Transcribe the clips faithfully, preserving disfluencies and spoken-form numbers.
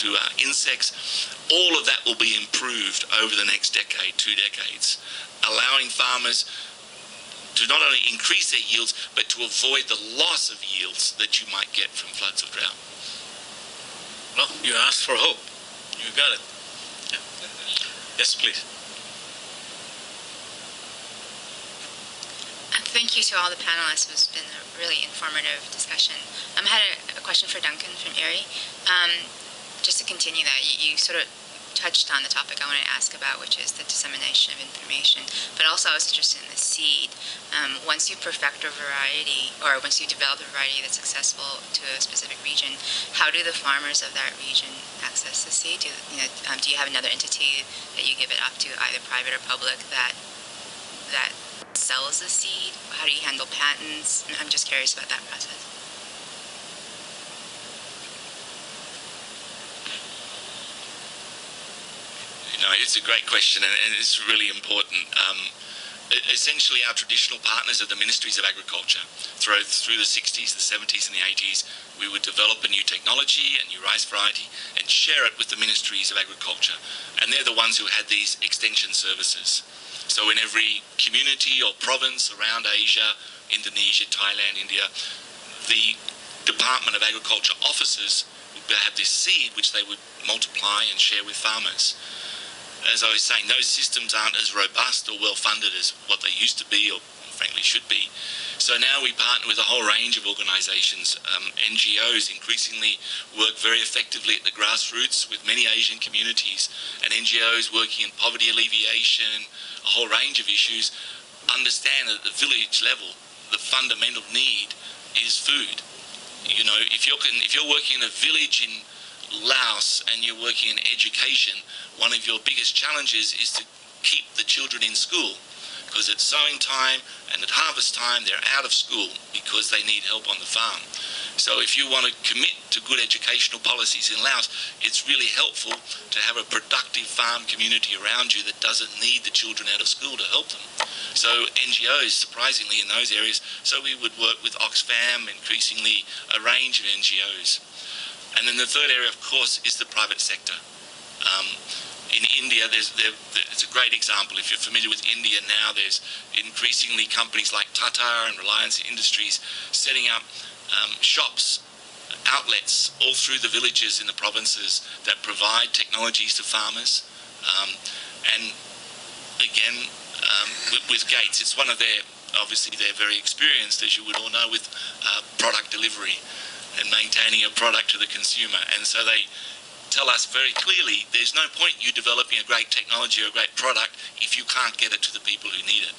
to uh, insects. All of that will be improved over the next decade, two decades, allowing farmers to not only increase their yields, but to avoid the loss of yields that you might get from floods or drought. Well, you asked for hope. You got it. Yeah. Yes, please. Thank you to all the panelists. It's been a really informative discussion. Um, I had a, a question for Duncan from Airy. Um, just to continue that, you, you sort of touched on the topic I want to ask about, which is the dissemination of information. But also, I was interested in the seed. Um, once you perfect a variety, or once you develop a variety that's accessible to a specific region, how do the farmers of that region access the seed? Do you, know, um, do you have another entity that you give it up to, either private or public, that that sells the seed? How do you handle patents? I'm just curious about that process. You know, it's a great question, and, and it's really important. Um, essentially, our traditional partners are the Ministries of Agriculture. Through, through the sixties, the seventies, and the eighties, we would develop a new technology, a new rice variety, and share it with the Ministries of Agriculture. And they're the ones who had these extension services. So in every community or province around Asia, Indonesia, Thailand, India, the Department of Agriculture officers would have this seed which they would multiply and share with farmers. As I was saying, those systems aren't as robust or well-funded as what they used to be or frankly should be. So now we partner with a whole range of organisations. Um, N G Os increasingly work very effectively at the grassroots with many Asian communities, and N G Os working in poverty alleviation, a whole range of issues, understand that at the village level, the fundamental need is food. You know, if you're, if you're working in a village in Laos and you're working in education, one of your biggest challenges is to keep the children in school, because at sowing time and at harvest time, they're out of school because they need help on the farm. So if you want to commit to good educational policies in Laos, it's really helpful to have a productive farm community around you that doesn't need the children out of school to help them. So N G Os, surprisingly, in those areas, so we would work with Oxfam, increasingly a range of N G Os. And then the third area, of course, is the private sector. Um, In India, there's, there, it's a great example. If you're familiar with India now, there's increasingly companies like Tata and Reliance Industries setting up um, shops, outlets all through the villages in the provinces that provide technologies to farmers. Um, and again, um, with, with Gates, it's one of their, obviously they're very experienced, as you would all know, with uh, product delivery and maintaining a product to the consumer. And so they tell us very clearly, there's no point you developing a great technology or a great product if you can't get it to the people who need it.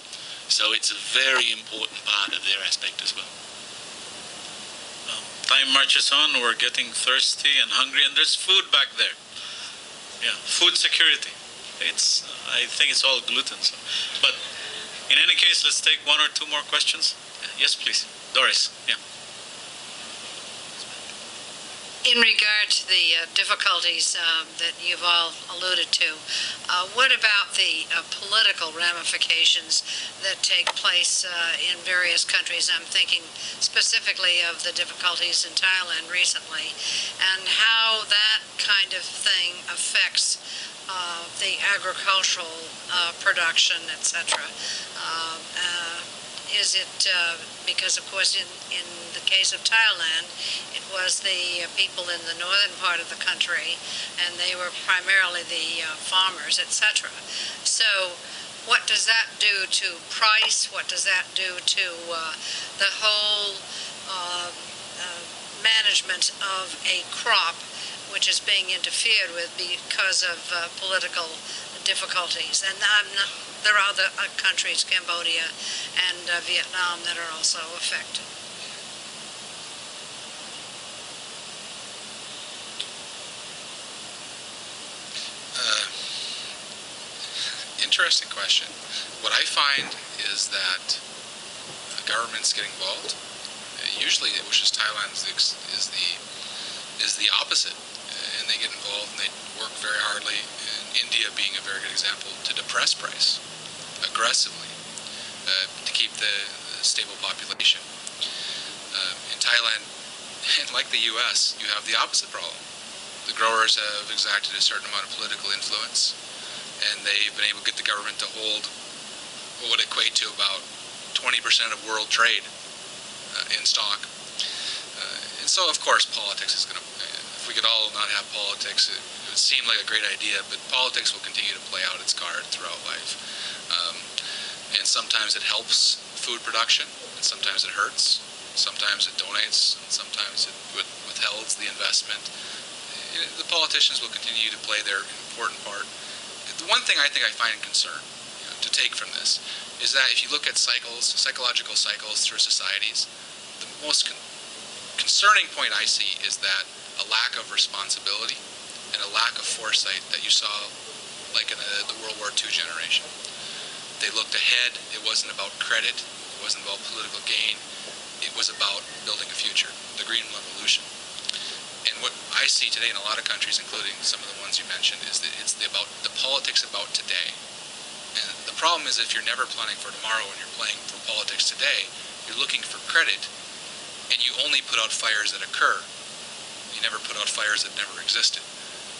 So it's a very important part of their aspect as well. Well, time marches on, we're getting thirsty and hungry, and there's food back there. Yeah, food security. It's, I think it's all gluten. So. But in any case, let's take one or two more questions. Yes, please. Doris, yeah. In regard to the uh, difficulties uh, that you've all alluded to, uh, what about the uh, political ramifications that take place uh, in various countries? I'm thinking specifically of the difficulties in Thailand recently, and how that kind of thing affects uh, the agricultural uh, production, et cetera. Uh, uh, Is it, uh, because of course in, in the case of Thailand, it was the uh, people in the northern part of the country, and they were primarily the uh, farmers, et cetera. So what does that do to price? What does that do to uh, the whole uh, uh, management of a crop, which is being interfered with because of uh, political difficulties? And I'm not, there are other countries, Cambodia and uh, Vietnam, that are also affected. Uh, interesting question. What I find is that governments get involved. Usually, which is Thailand, is the is the, is the opposite, and they get involved and they work very hardly. In India, being a very good example, to depress price. Aggressively uh, to keep the, the stable population. Uh, in Thailand, and like the U S, you have the opposite problem. the growers have exacted a certain amount of political influence, and they've been able to get the government to hold what would equate to about twenty percent of world trade uh, in stock. Uh, and so, of course, politics is going to, if we could all not have politics, it, it would seem like a great idea, but politics will continue to play out its card throughout life. Um, and sometimes it helps food production, and sometimes it hurts. Sometimes it donates, and sometimes it withholds the investment. The politicians will continue to play their important part. The one thing I think I find concern, you know, to take from this is that if you look at cycles, psychological cycles through societies, the most con concerning point I see is that a lack of responsibility and a lack of foresight that you saw like in the, the World War Two generation. They looked ahead. It wasn't about credit. It wasn't about political gain. It was about building a future, the Green Revolution. And what I see today in a lot of countries, including some of the ones you mentioned, is that it's the, about, the politics about today. And the problem is if you're never planning for tomorrow and you're playing for politics today, you're looking for credit, and you only put out fires that occur. You never put out fires that never existed.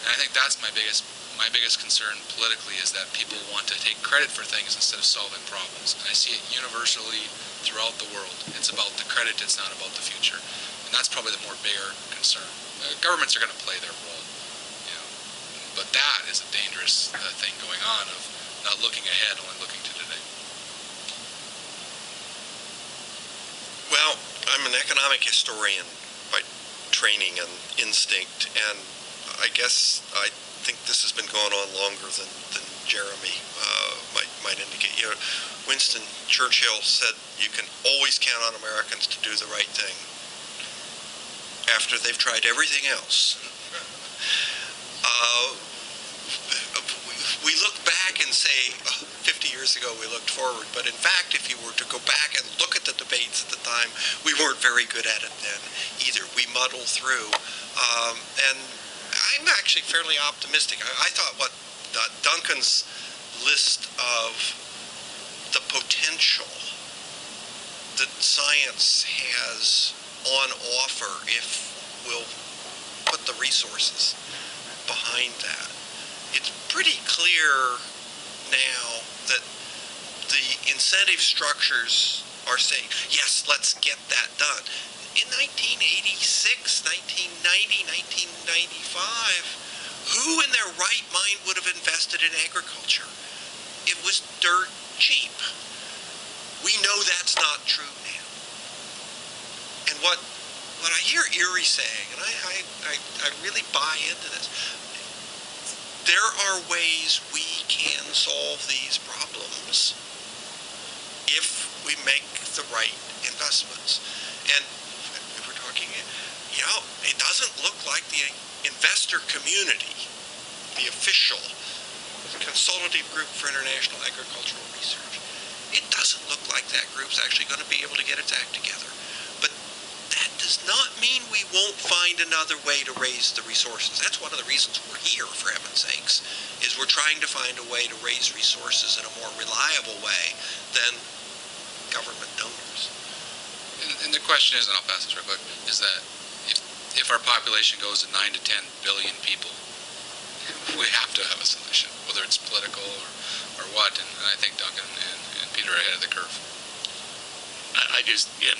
And I think that's my biggest, my biggest concern politically, is that people want to take credit for things instead of solving problems. And I see it universally throughout the world. It's about the credit, it's not about the future. And that's probably the more bigger concern. Uh, governments are going to play their role, you know, but that is a dangerous uh, thing going on of not looking ahead, only looking to today. Well, I'm an economic historian by training and instinct, and I guess I think this has been going on longer than, than Jeremy uh, might, might indicate. You know, Winston Churchill said you can always count on Americans to do the right thing after they've tried everything else. Uh, we look back and say, oh, fifty years ago we looked forward, but in fact if you were to go back and look at the debates at the time, we weren't very good at it then either. We muddle through. Um, and I'm actually fairly optimistic. I, I thought what uh, Duncan's list of the potential that science has on offer, if we'll put the resources behind that. It's pretty clear now that the incentive structures are saying, yes, let's get that done. In nineteen eighty-six, nineteen ninety, nineteen ninety-five, who in their right mind would have invested in agriculture? It was dirt cheap. We know that's not true now. And what what I hear Airy saying, and I, I, I, I really buy into this, there are ways we can solve these problems if we make the right investments. And if we're talking, you know, it doesn't look like the investor community, the official Consultative Group for International Agricultural Research, it doesn't look like that group's actually going to be able to get its act together. But that does not mean we won't find another way to raise the resources. That's one of the reasons we're here, for heaven's sakes, is we're trying to find a way to raise resources in a more reliable way than government donors. And, and the question is, and I'll pass this real quick, is that if, if our population goes to nine to ten billion people, we have to have a solution, whether it's political or, or what, and, and I think Duncan and, and Peter are ahead of the curve. I, I just yeah,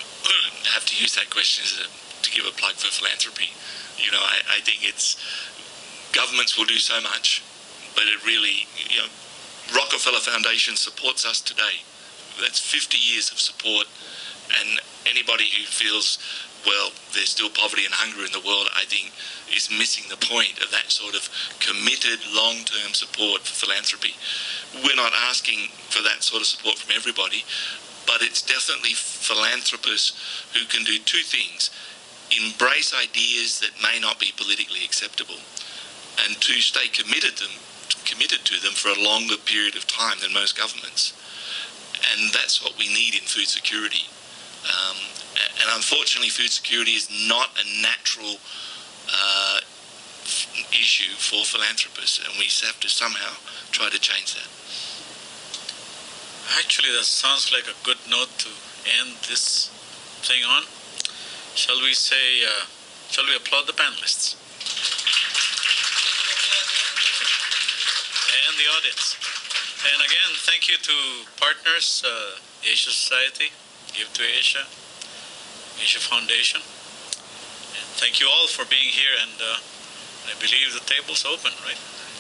have to use that question as a, to give a plug for philanthropy. You know, I, I think it's, governments will do so much, but it really, you know, Rockefeller Foundation supports us today. That's fifty years of support, and anybody who feels, well, there's still poverty and hunger in the world, I think is missing the point of that sort of committed long-term support for philanthropy. We're not asking for that sort of support from everybody, but it's definitely philanthropists who can do two things: embrace ideas that may not be politically acceptable, and two, stay committed to them, committed to them for a longer period of time than most governments. And that's what we need in food security. Um, and unfortunately, food security is not a natural uh, issue for philanthropists, and we have to somehow try to change that. Actually, that sounds like a good note to end this thing on. Shall we say, uh, shall we applaud the panelists? the audience. And again, thank you to partners, uh, Asia Society, Give to Asia, Asia Foundation. And thank you all for being here, and uh, I believe the table's open, right?